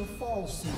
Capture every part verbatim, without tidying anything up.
will fall soon.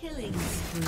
Killing spree.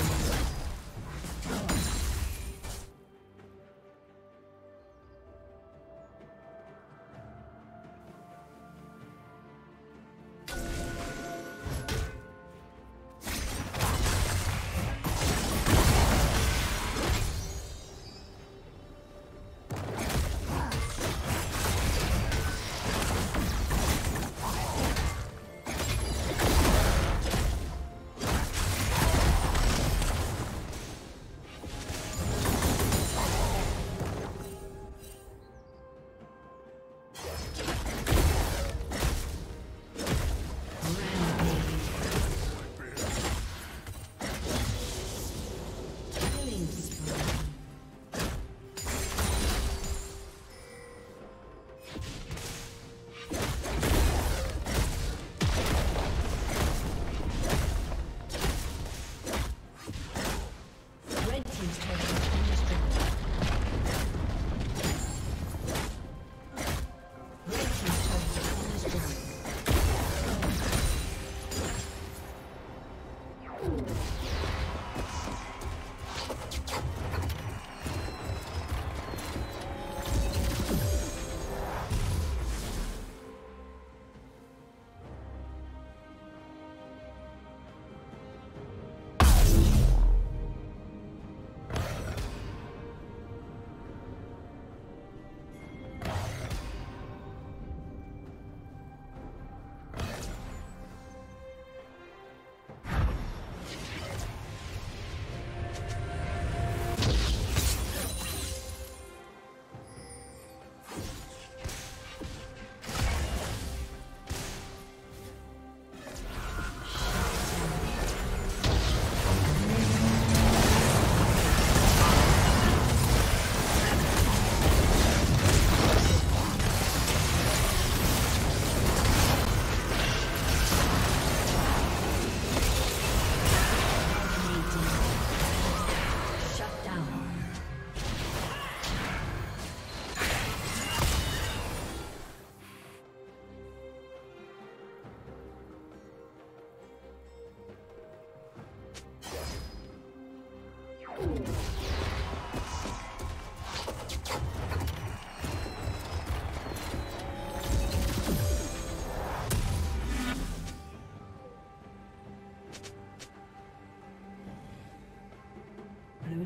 Blue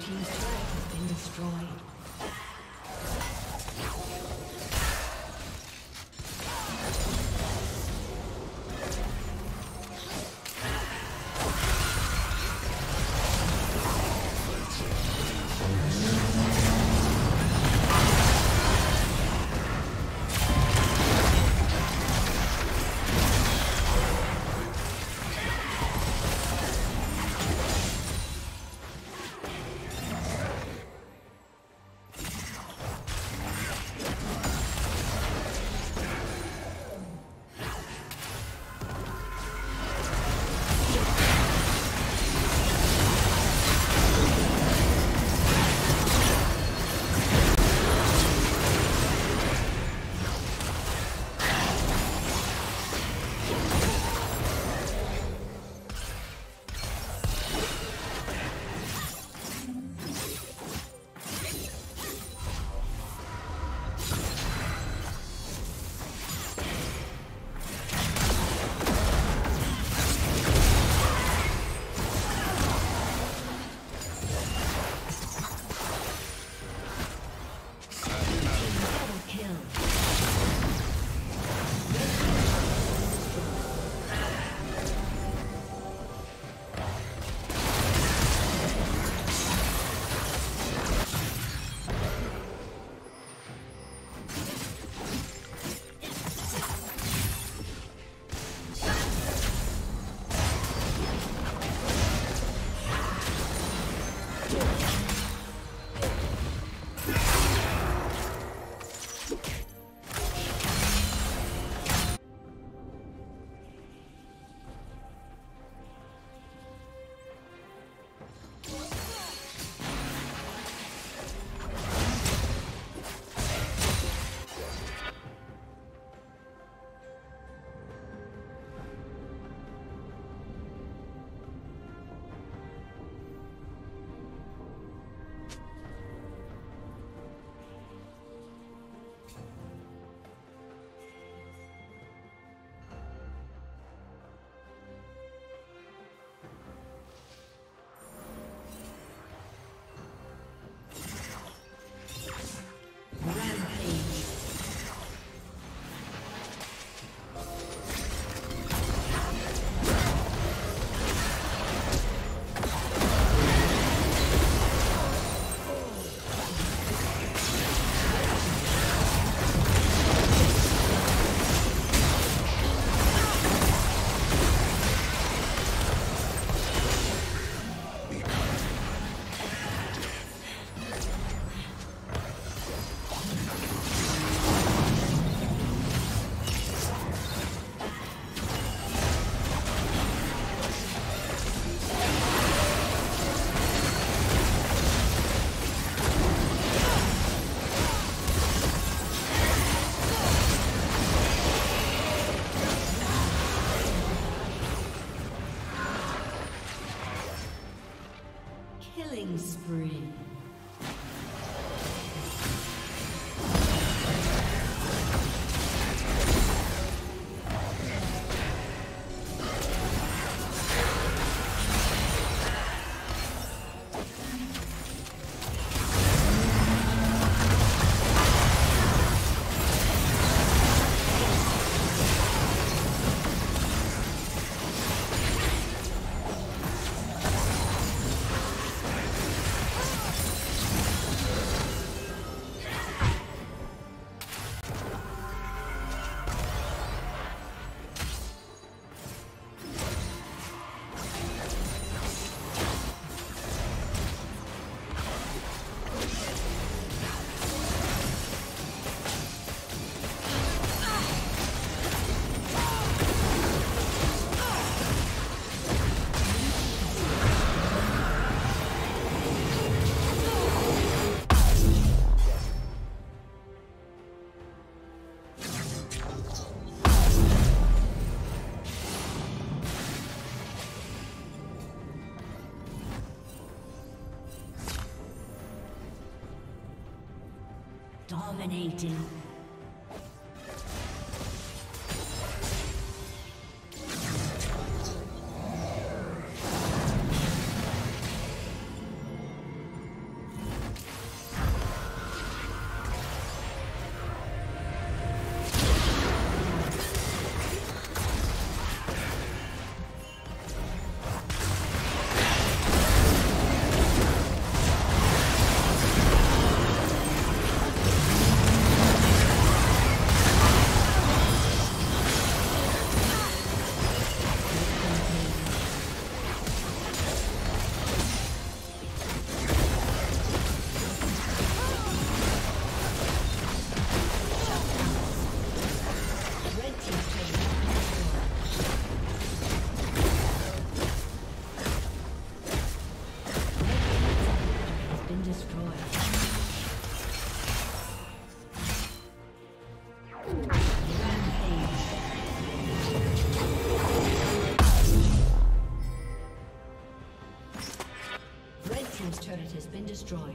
Team's turret has been destroyed. Dominating. Destroyed.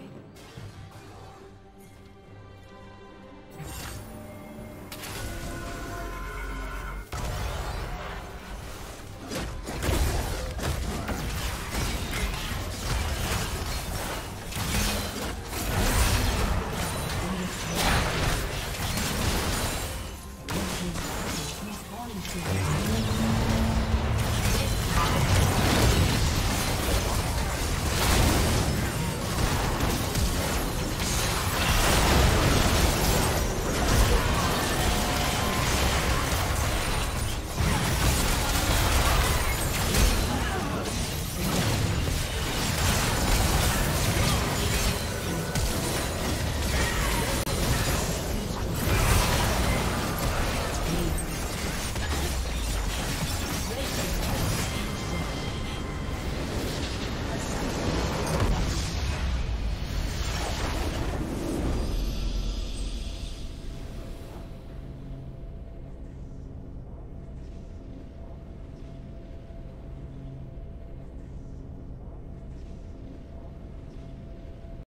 Respawn into